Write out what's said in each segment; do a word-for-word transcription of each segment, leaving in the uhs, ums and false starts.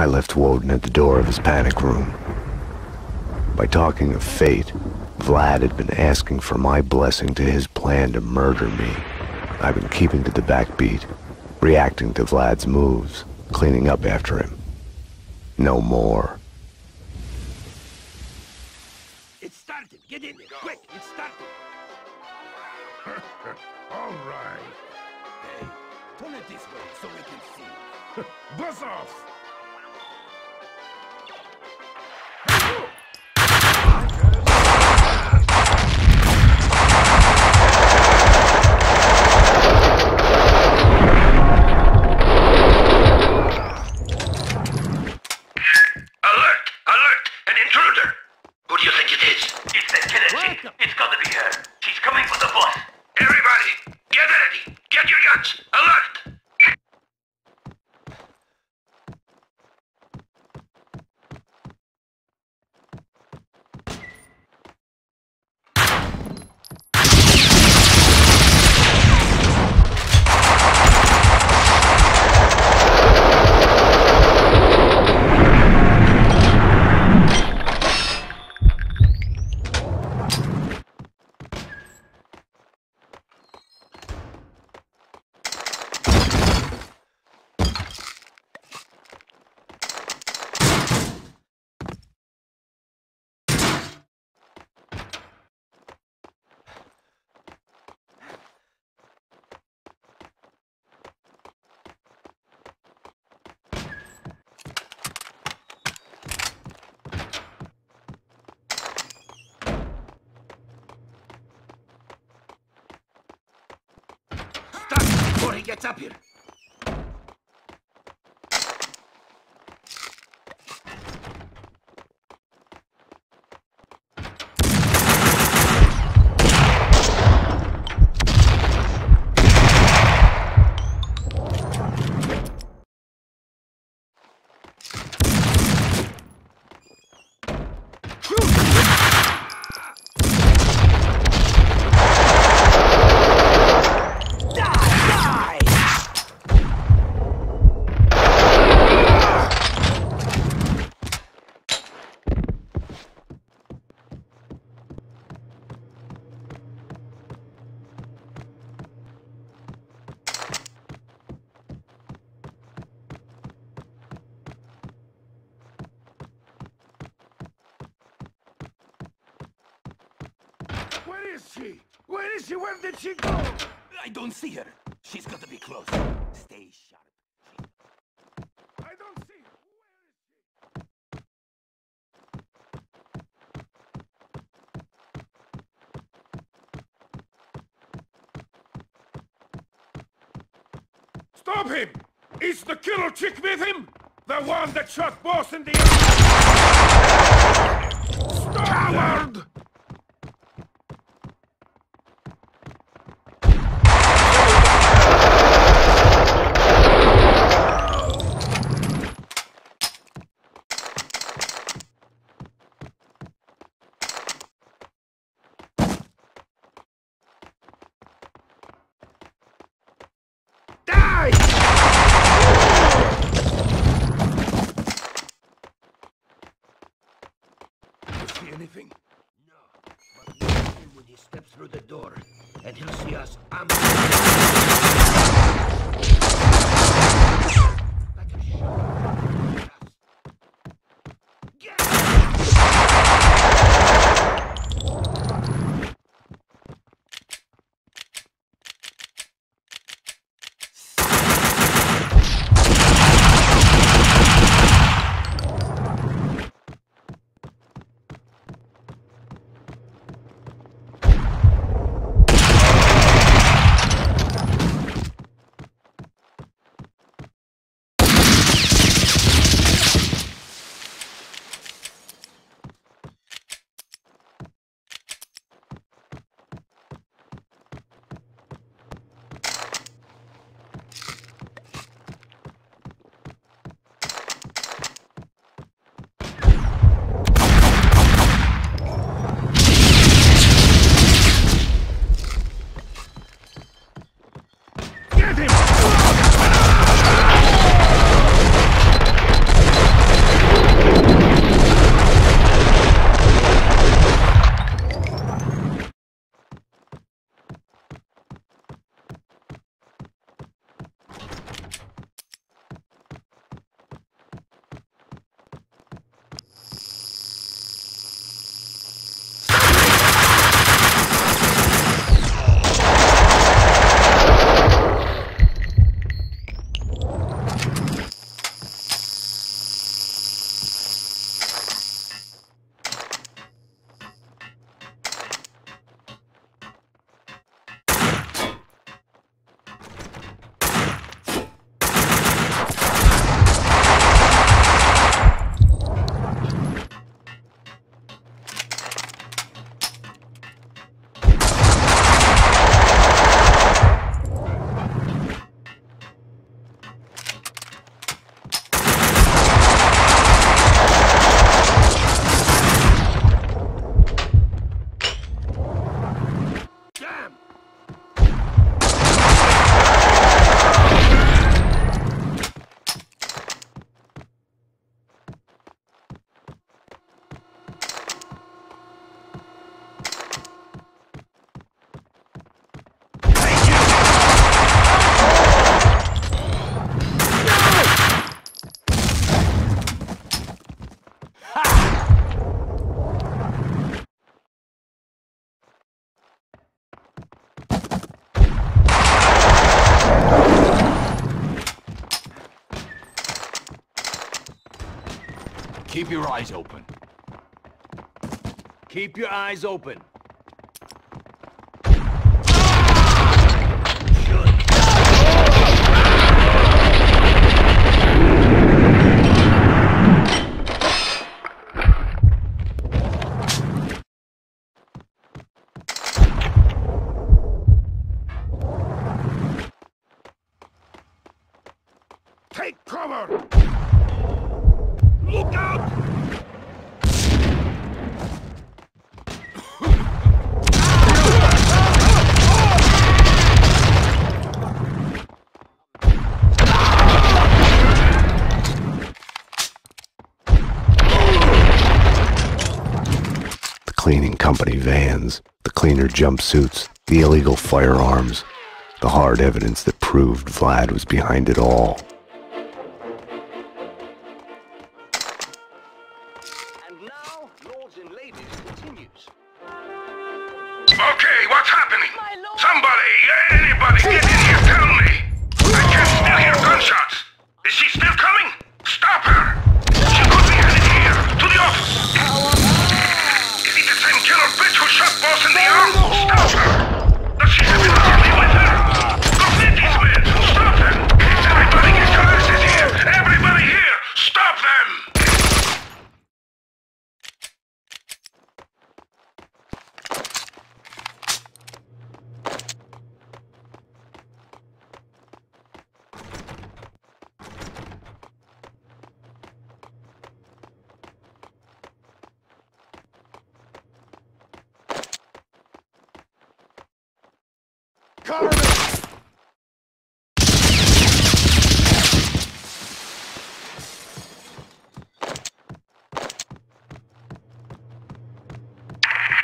I left Woden at the door of his panic room. By talking of fate, Vlad had been asking for my blessing to his plan to murder me. I've been keeping to the backbeat, reacting to Vlad's moves, cleaning up after him. No more. It started. Get in there. Quick, it started. All right. Hey, turn it this way so we can see. Buzz off! He gets up here. Where is she? Where is she? Where did she go? I don't see her. She's got to be close. Stay sharp. I don't see her. Where is she? Stop him! Is the killer chick with him? The one that shot boss in the eye? Stop! Coward! Anything? No, but we'll see him when he steps through the door, and he'll see us. I'm like a shot. Get Keep your eyes open. Keep your eyes open. Company vans, the cleaner jumpsuits, the illegal firearms, the hard evidence that proved Vlad was behind it all. And now, lords and ladies, continues. Okay, what's happening? Somebody, anybody, get in here, tell me! I can still hear gunshots! Is she still coming? Stop her! She could be headed here, to the office! Killer bitch who shot boss in the arm! Stop her! Does she have an army with her? Go get these men! Stop them! Everybody get your asses here! Everybody here! Stop them!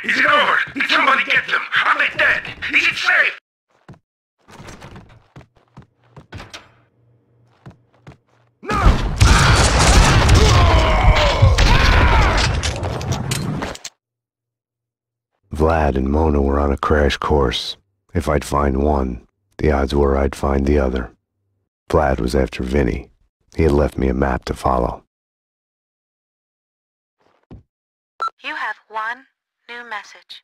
Is it over? Did somebody get them? Are they dead? Is it safe? No! Vlad and Mona were on a crash course. If I'd find one, the odds were I'd find the other. Vlad was after Vinnie. He had left me a map to follow. You have one new message.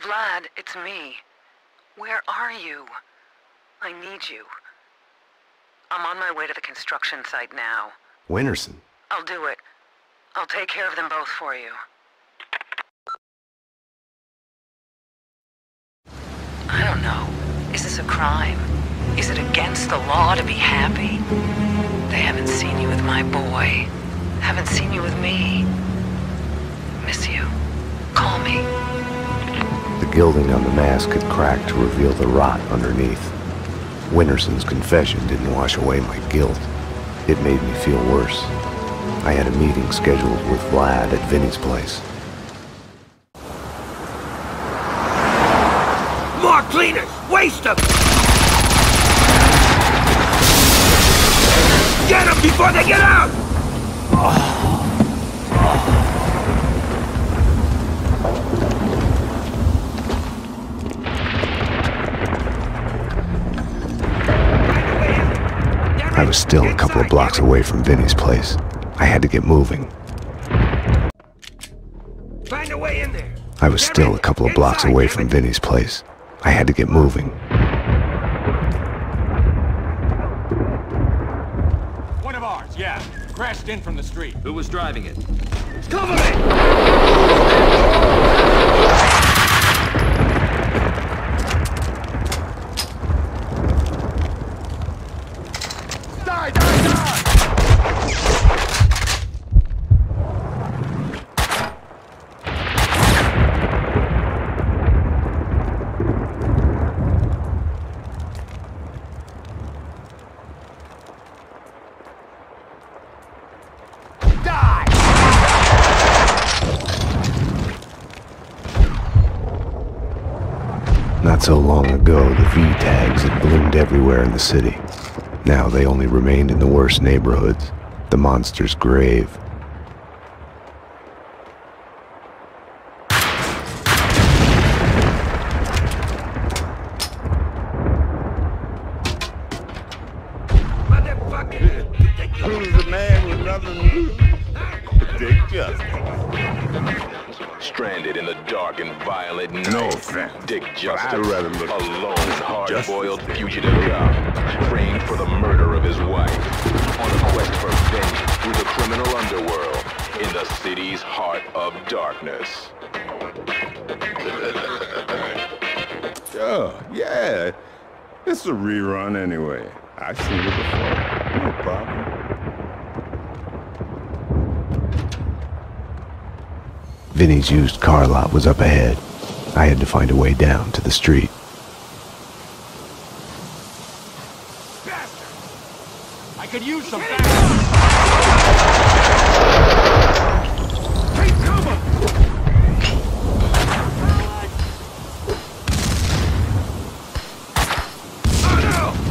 Vlad, it's me. Where are you? I need you. I'm on my way to the construction site now. Winterson. I'll do it. I'll take care of them both for you. I don't know. Is this a crime? Is it against the law to be happy? They haven't seen you with my boy. Haven't seen you with me. Miss you. Call me. The gilding on the mask had cracked to reveal the rot underneath. Winterson's confession didn't wash away my guilt. It made me feel worse. I had a meeting scheduled with Vlad at Vinnie's place. More cleaners! Waste them! Get them before they get out! Oh. Oh. I was still a couple of blocks away from Vinnie's place. I had to get moving. Find a way in there. I was still a couple of blocks away from Vinnie's place. I had to get moving. One of ours, yeah. Crashed in from the street. Who was driving it? Cover me! Not so long ago, the V-tags had bloomed everywhere in the city. Now they only remained in the worst neighborhoods, the monster's grave. Motherfucker! Who's the man with nothing to do? They just stranded in the dark and violent night. No offense, Dick Justice, but I'd rather look a lone, hard-boiled fugitive cop, framed for the murder of his wife, on a quest for vengeance through the criminal underworld in the city's heart of darkness. Oh, yeah. It's a rerun anyway. I've seen it before. No problem. Vinnie's used car lot was up ahead. I had to find a way down to the street. Bastard! I could use some backup! Take cover! Oh, no!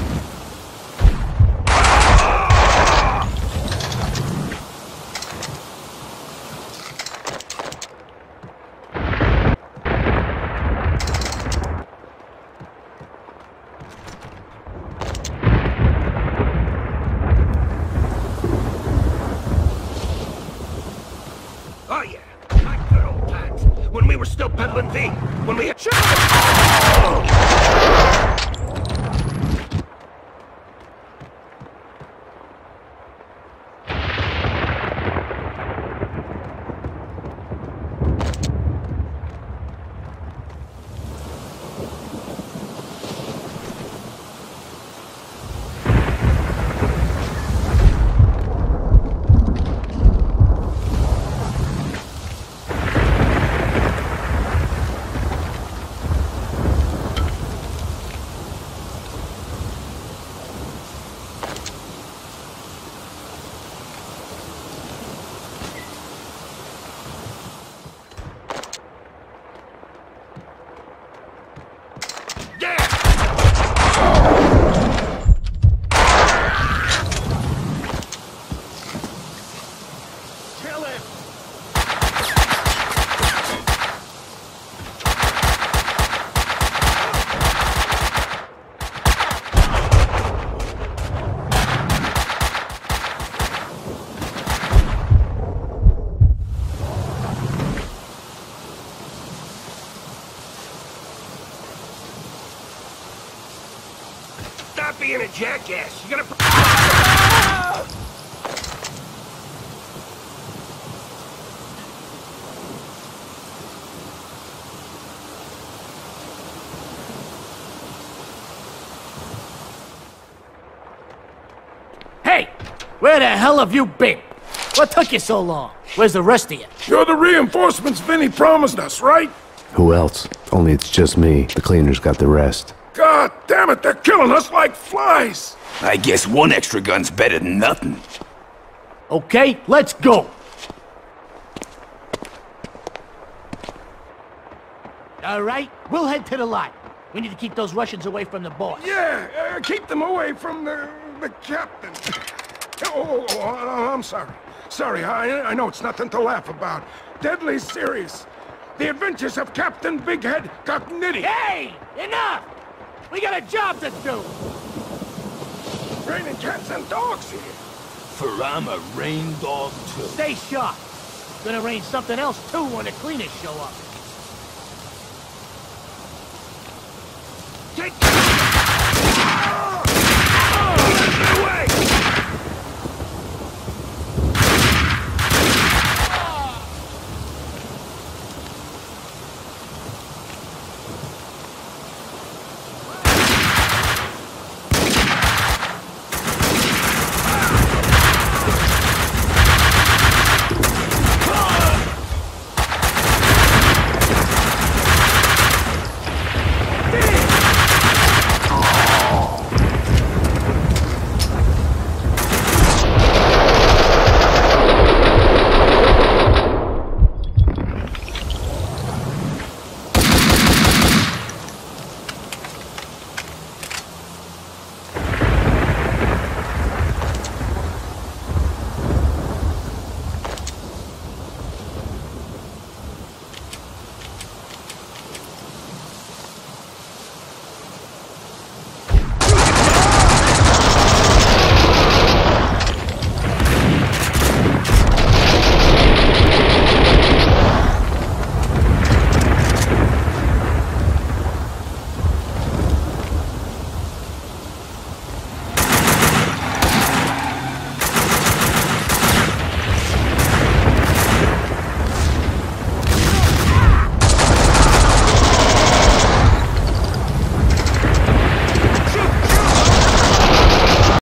Stop being a jackass. You're gonna... Ah! Hey! Where the hell have you been? What took you so long? Where's the rest of you? You're the reinforcements Vinnie promised us, right? Who else? Only it's just me. The cleaners got the rest. God damn it, they're killing us like flies! I guess one extra gun's better than nothing. Okay, let's go! Alright, we'll head to the lot. We need to keep those Russians away from the boss. Yeah, uh, keep them away from the, the captain. Oh, oh, oh, oh, I'm sorry. Sorry, I, I know it's nothing to laugh about. Deadly serious. The adventures of Captain Bighead got nitty. Hey! Enough! We got a job to do! Raining cats and dogs here! For I'm a rain dog too. Stay sharp! It's gonna rain something else too when the cleaners show up. Take